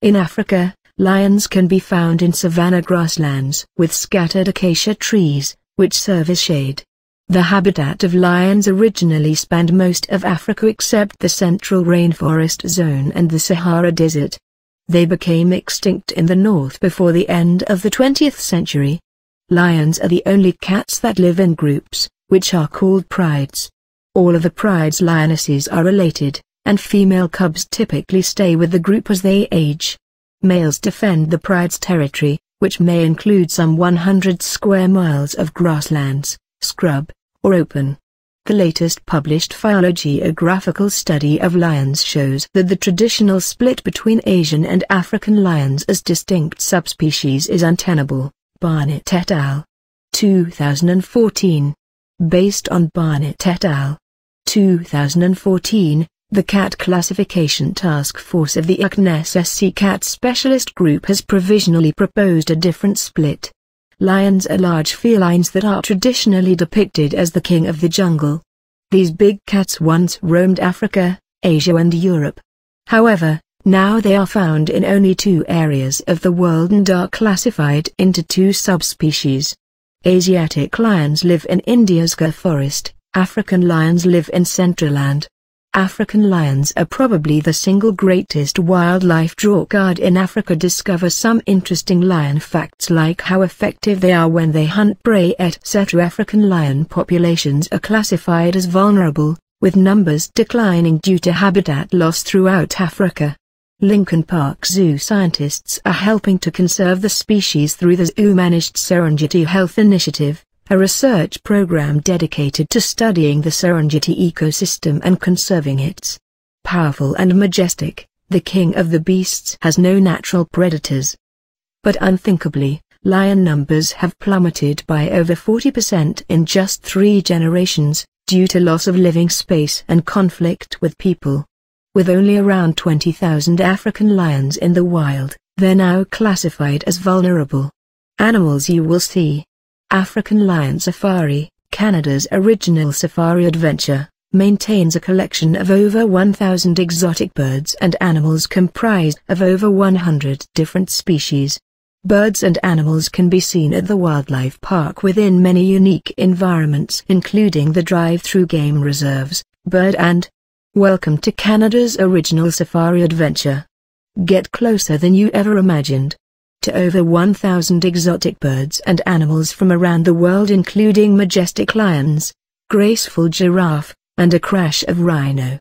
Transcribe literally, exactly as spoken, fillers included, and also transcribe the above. In Africa, lions can be found in savanna grasslands with scattered acacia trees, which serve as shade. The habitat of lions originally spanned most of Africa except the Central Rainforest Zone and the Sahara Desert. They became extinct in the north before the end of the twentieth century. Lions are the only cats that live in groups, which are called prides. All of the pride's lionesses are related, and female cubs typically stay with the group as they age. Males defend the pride's territory, which may include some one hundred square miles of grasslands, scrub, or open. The latest published phylogeographical study of lions shows that the traditional split between Asian and African lions as distinct subspecies is untenable. Barnett et al. two thousand fourteen. Based on Barnett et al. two thousand fourteen, the Cat Classification Task Force of the I U C N S S C Cat Specialist Group has provisionally proposed a different split. Lions are large felines that are traditionally depicted as the king of the jungle. These big cats once roamed Africa, Asia and Europe. However, now they are found in only two areas of the world and are classified into two subspecies. Asiatic lions live in India's Gir Forest, African lions live in Centraland. African lions are probably the single greatest wildlife draw card in Africa. Discover some interesting lion facts like how effective they are when they hunt prey, et cetera. African lion populations are classified as vulnerable, with numbers declining due to habitat loss throughout Africa. Lincoln Park Zoo scientists are helping to conserve the species through the Zoo Managed Serengeti Health Initiative, a research program dedicated to studying the Serengeti ecosystem and conserving its powerful and majestic, the king of the beasts has no natural predators. But unthinkably, lion numbers have plummeted by over forty percent in just three generations, due to loss of living space and conflict with people. With only around twenty thousand African lions in the wild, they're now classified as vulnerable animals. You will see. African Lion Safari, Canada's original safari adventure, maintains a collection of over one thousand exotic birds and animals comprised of over one hundred different species. Birds and animals can be seen at the wildlife park within many unique environments including the drive-through game reserves, bird and welcome to Canada's original safari adventure. Get closer than you ever imagined to over one thousand exotic birds and animals from around the world including majestic lions, graceful giraffe, and a crash of rhino.